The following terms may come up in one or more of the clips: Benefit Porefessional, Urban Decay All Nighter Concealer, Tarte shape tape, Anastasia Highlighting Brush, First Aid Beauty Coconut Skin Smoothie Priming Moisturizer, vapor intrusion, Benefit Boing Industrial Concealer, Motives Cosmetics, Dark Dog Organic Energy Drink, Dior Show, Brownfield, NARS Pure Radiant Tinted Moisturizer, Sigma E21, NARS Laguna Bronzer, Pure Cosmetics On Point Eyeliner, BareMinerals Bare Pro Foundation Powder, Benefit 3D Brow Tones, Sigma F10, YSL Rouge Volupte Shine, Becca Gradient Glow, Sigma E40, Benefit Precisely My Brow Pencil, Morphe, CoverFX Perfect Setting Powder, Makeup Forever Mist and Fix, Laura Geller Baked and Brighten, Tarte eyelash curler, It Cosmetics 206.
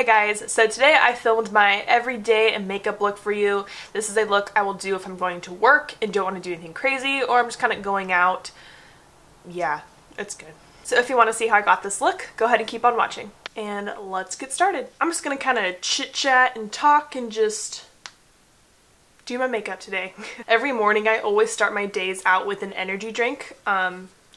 Hey guys, so today I filmed my everyday and makeup look for you. This is a look I will do if I'm going to work and don't want to do anything crazy, or I'm just kind of going out. Yeah, it's good. So if you want to see how I got this look, go ahead and keep on watching. And let's get started. I'm just going to kind of chit chat and talk and just do my makeup today. Every morning I always start my days out with an energy drink.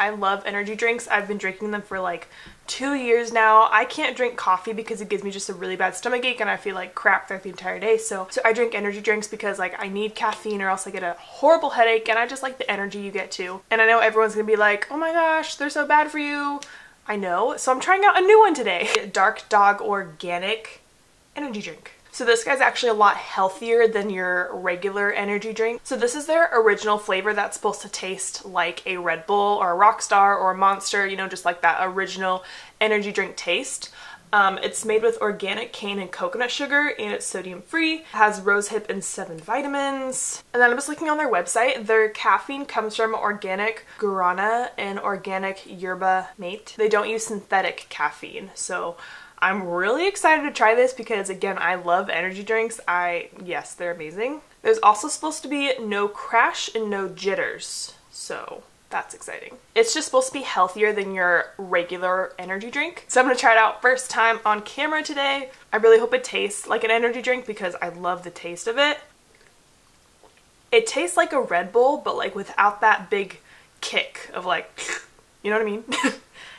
I love energy drinks. I've been drinking them for like 2 years now. I can't drink coffee because it gives me just a really bad stomach ache and I feel like crap throughout the entire day. So I drink energy drinks because like I need caffeine or else I get a horrible headache, and I just like the energy you get too. And I know everyone's gonna be like, oh my gosh, they're so bad for you. I know, so I'm trying out a new one today. Dark Dog Organic Energy Drink. So this guy's actually a lot healthier than your regular energy drink. So this is their original flavor that's supposed to taste like a Red Bull or a Rockstar or a Monster, you know, just like that original energy drink taste. It's made with organic cane and coconut sugar, and it's sodium free. It has rosehip and 7 vitamins. And then I'm just looking on their website. Their caffeine comes from organic guarana and organic yerba mate. They don't use synthetic caffeine, so I'm really excited to try this because, again, I love energy drinks. Yes, they're amazing. There's also supposed to be no crash and no jitters, so that's exciting. It's just supposed to be healthier than your regular energy drink. So I'm gonna try it out first time on camera today. I really hope it tastes like an energy drink because I love the taste of it. It tastes like a Red Bull, but like without that big kick of like, you know what I mean?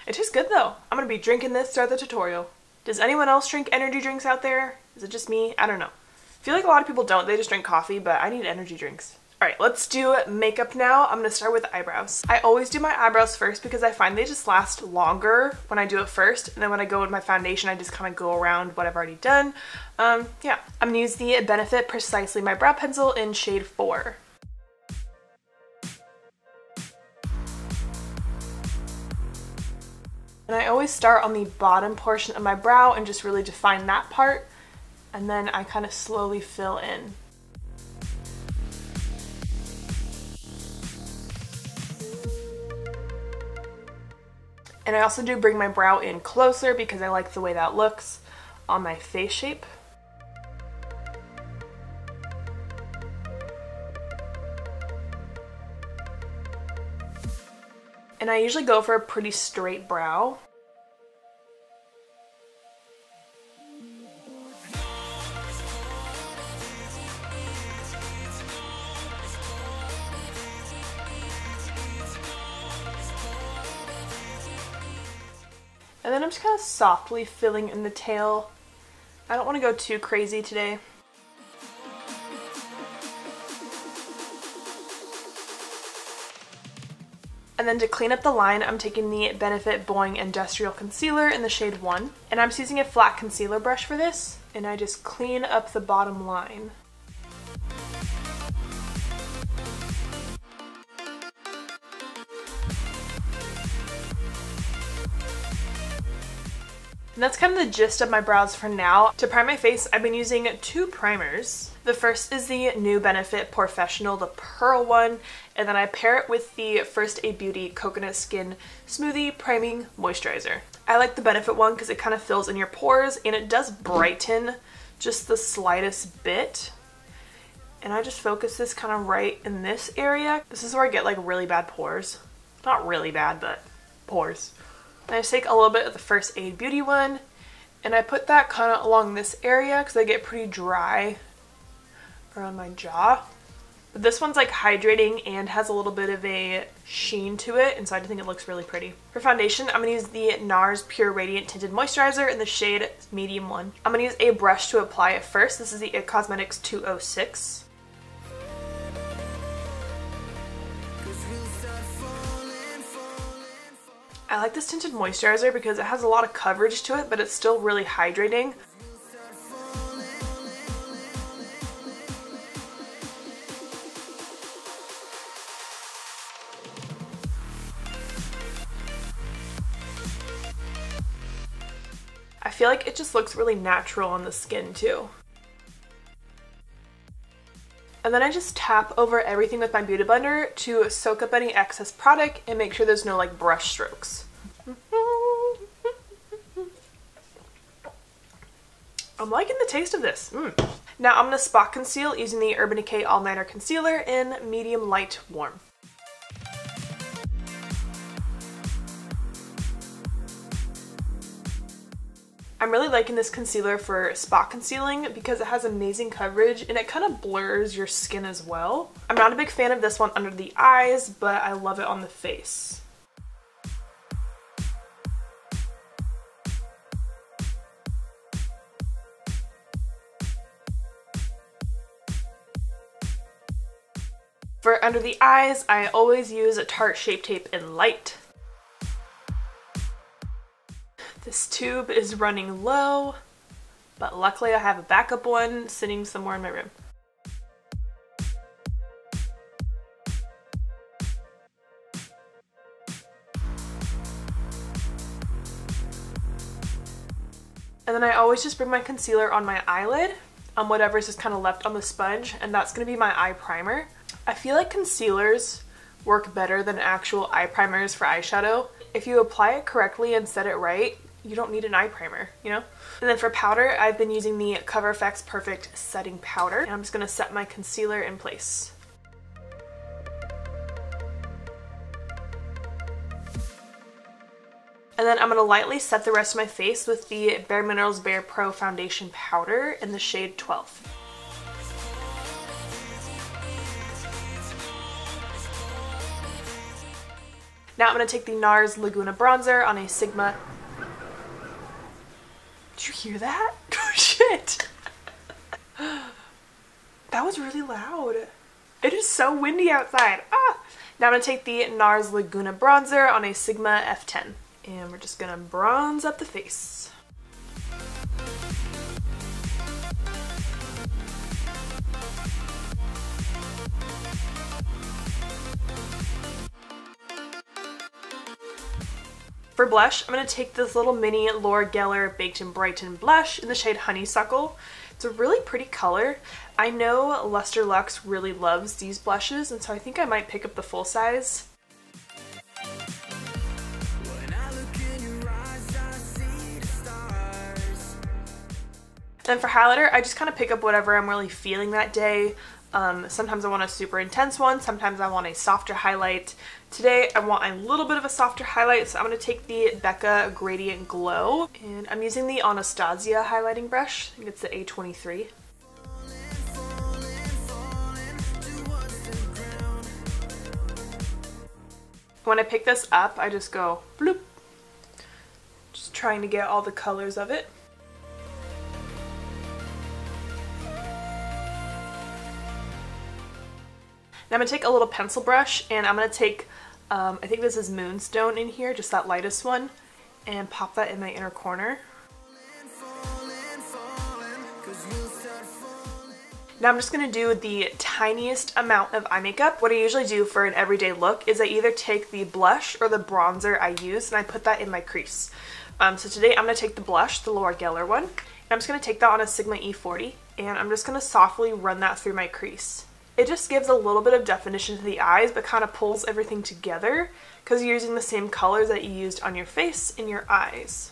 It tastes good though. I'm gonna be drinking this throughout the tutorial. Does anyone else drink energy drinks out there? Is it just me? I don't know. I feel like a lot of people don't. They just drink coffee, but I need energy drinks. All right, let's do makeup now. I'm gonna start with eyebrows. I always do my eyebrows first because I find they just last longer when I do it first. And then when I go with my foundation, I just kind of go around what I've already done. Yeah, I'm gonna use the Benefit Precisely My Brow Pencil in shade 4. And I always start on the bottom portion of my brow and just really define that part, and then I kind of slowly fill in. And I also do bring my brow in closer because I like the way that looks on my face shape. And I usually go for a pretty straight brow. And then I'm just kind of softly filling in the tail. I don't want to go too crazy today. And then to clean up the line, I'm taking the Benefit Boing Industrial Concealer in the shade 1. And I'm just using a flat concealer brush for this, and I just clean up the bottom line. And that's kind of the gist of my brows for now. To prime my face, I've been using 2 primers. The first is the new Benefit Porefessional, the Pearl one, and then I pair it with the First Aid Beauty Coconut Skin Smoothie Priming Moisturizer. I like the Benefit one because it kind of fills in your pores and it does brighten just the slightest bit. And I just focus this kind of right in this area. This is where I get like really bad pores. Not really bad, but pores. And I just take a little bit of the First Aid Beauty one and I put that kind of along this area because I get pretty dry around my jaw. But this one's like hydrating and has a little bit of a sheen to it, and so I think it looks really pretty. For foundation, I'm going to use the NARS Pure Radiant Tinted Moisturizer in the shade medium 1. I'm going to use a brush to apply it first. This is the It Cosmetics 206. I like this tinted moisturizer because it has a lot of coverage to it, but it's still really hydrating. I feel like it just looks really natural on the skin too. And then I just tap over everything with my Beauty Blender to soak up any excess product and make sure there's no like brush strokes. I'm liking the taste of this. Now I'm going to spot conceal using the Urban Decay All Nighter Concealer in medium light warm. I'm really liking this concealer for spot concealing because it has amazing coverage and it kind of blurs your skin as well. I'm not a big fan of this one under the eyes, but I love it on the face. For under the eyes, I always use a Tarte Shape Tape in Light. This tube is running low, but luckily I have a backup one sitting somewhere in my room. And then I always just bring my concealer on my eyelid, on whatever's just kind of left on the sponge, and that's going to be my eye primer. I feel like concealers work better than actual eye primers for eyeshadow. If you apply it correctly and set it right, you don't need an eye primer, you know? And then for powder, I've been using the CoverFX Perfect Setting Powder, and I'm just gonna set my concealer in place. And then I'm gonna lightly set the rest of my face with the BareMinerals Bare Pro Foundation Powder in the shade 12. Now I'm going to take the NARS Laguna Bronzer on a Sigma... Did you hear that? Oh shit! That was really loud. It is so windy outside. Ah! Now I'm going to take the NARS Laguna Bronzer on a Sigma F10. And we're just going to bronze up the face. For blush, I'm going to take this little mini Laura Geller Baked and Brighten blush in the shade Honeysuckle. It's a really pretty color. I know Luster Luxe really loves these blushes, and so I think I might pick up the full size. And for highlighter, I just kind of pick up whatever I'm really feeling that day. Sometimes I want a super intense one, sometimes I want a softer highlight. Today I want a little bit of a softer highlight, so I'm going to take the Becca Gradient Glow. And I'm using the Anastasia Highlighting Brush, I think it's the A23. When I pick this up, I just go bloop, just trying to get all the colors of it. Now I'm going to take a little pencil brush and I'm going to take, I think this is Moonstone in here, just that lightest one, and pop that in my inner corner. Now I'm just going to do the tiniest amount of eye makeup. What I usually do for an everyday look is I either take the blush or the bronzer I use and I put that in my crease. So today I'm going to take the blush, the Laura Geller one, and I'm just going to take that on a Sigma E40 and I'm just going to softly run that through my crease. It just gives a little bit of definition to the eyes, but kind of pulls everything together because you're using the same colors that you used on your face in your eyes.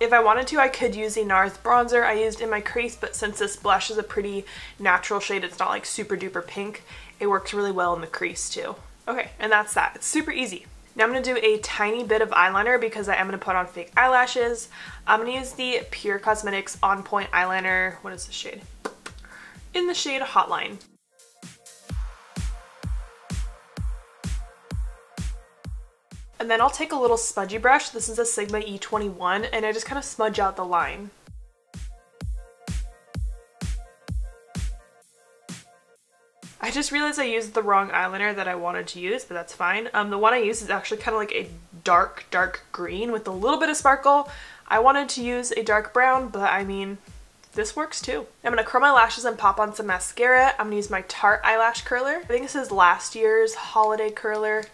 If I wanted to, I could use the NARS bronzer I used in my crease, but since this blush is a pretty natural shade, it's not like super duper pink, it works really well in the crease too. Okay, and that's that. It's super easy. Now I'm going to do a tiny bit of eyeliner because I am going to put on fake eyelashes. I'm going to use the Pure Cosmetics On Point Eyeliner, what is the shade? In the shade Hotline. And then I'll take a little smudgy brush, this is a Sigma E21, and I just kind of smudge out the line. I just realized I used the wrong eyeliner that I wanted to use, but that's fine. The one I use is actually kind of like a dark green with a little bit of sparkle. I wanted to use a dark brown, but I mean, this works too. I'm going to curl my lashes and pop on some mascara. I'm going to use my Tarte eyelash curler. I think this is last year's holiday curler.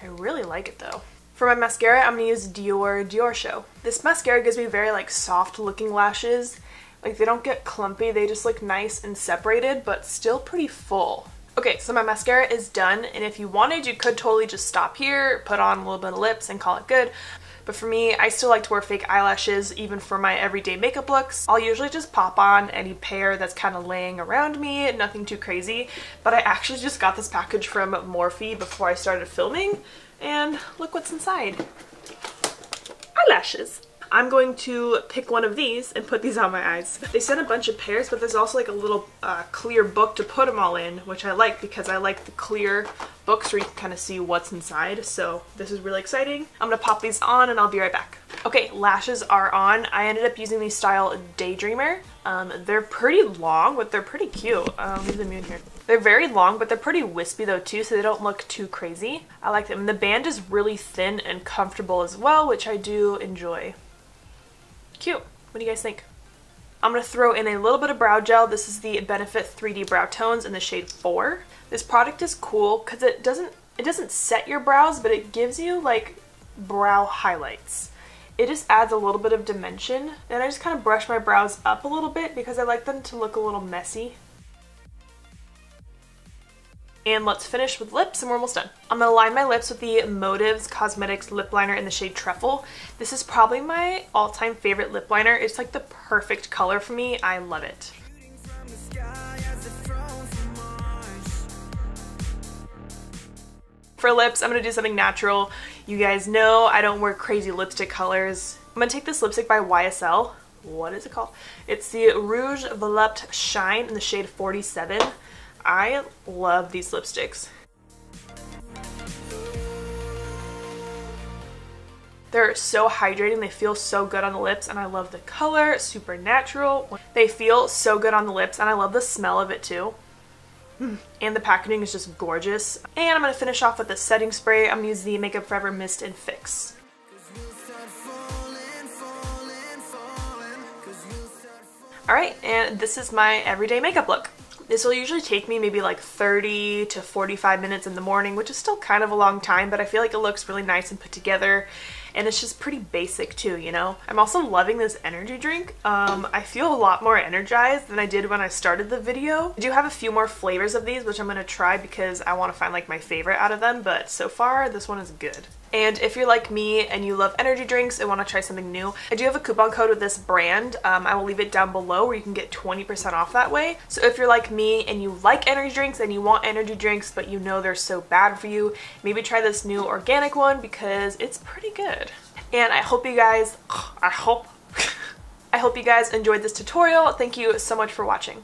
I really like it though. For my mascara, I'm going to use Dior Show. This mascara gives me very like soft looking lashes. Like they don't get clumpy, they just look nice and separated, but still pretty full. Okay, so my mascara is done, and if you wanted, you could totally just stop here, put on a little bit of lips, and call it good. But for me, I still like to wear fake eyelashes even for my everyday makeup looks. I'll usually just pop on any pair that's kind of laying around me, nothing too crazy. But I actually just got this package from Morphe before I started filming, and look what's inside. Eyelashes. I'm going to pick one of these and put these on my eyes. They sent a bunch of pairs, but there's also like a little clear book to put them all in, which I like because I like the clear books where you can kind of see what's inside. So this is really exciting. I'm gonna pop these on and I'll be right back. Okay, lashes are on. I ended up using the style Daydreamer. They're pretty long, but they're pretty cute. I'll leave them in here. They're very long, but they're pretty wispy though too, so they don't look too crazy. I like them. And the band is really thin and comfortable as well, which I do enjoy. Cute. What do you guys think? I'm going to throw in a little bit of brow gel. This is the Benefit 3D Brow Tones in the shade 4. This product is cool because it doesn't set your brows, but it gives you like brow highlights. It just adds a little bit of dimension. And I just kind of brush my brows up a little bit because I like them to look a little messy. And let's finish with lips, and we're almost done. I'm gonna line my lips with the Motives Cosmetics lip liner in the shade Truffle. This is probably my all-time favorite lip liner. It's like the perfect color for me. I love it. For lips, I'm gonna do something natural. You guys know I don't wear crazy lipstick colors. I'm gonna take this lipstick by YSL. What is it called? It's the Rouge Volupte Shine in the shade 47. I love these lipsticks. They're so hydrating, they feel so good on the lips, and I love the color, super natural. They feel so good on the lips, and I love the smell of it too. And the packaging is just gorgeous. And I'm gonna finish off with the setting spray. I'm gonna use the Makeup Forever Mist and Fix. All right, and this is my everyday makeup look. This will usually take me maybe like 30 to 45 minutes in the morning, which is still kind of a long time, but I feel like it looks really nice and put together, and it's just pretty basic too, you know? I'm also loving this energy drink. I feel a lot more energized than I did when I started the video. I do have a few more flavors of these, which I'm gonna try because I wanna find like my favorite out of them, but so far this one is good. And if you're like me and you love energy drinks and want to try something new, I do have a coupon code with this brand. I will leave it down below where you can get 20% off that way. So if you're like me and you like energy drinks and you want energy drinks but you know they're so bad for you, maybe try this new organic one because it's pretty good. And I hope you guys enjoyed this tutorial. Thank you so much for watching.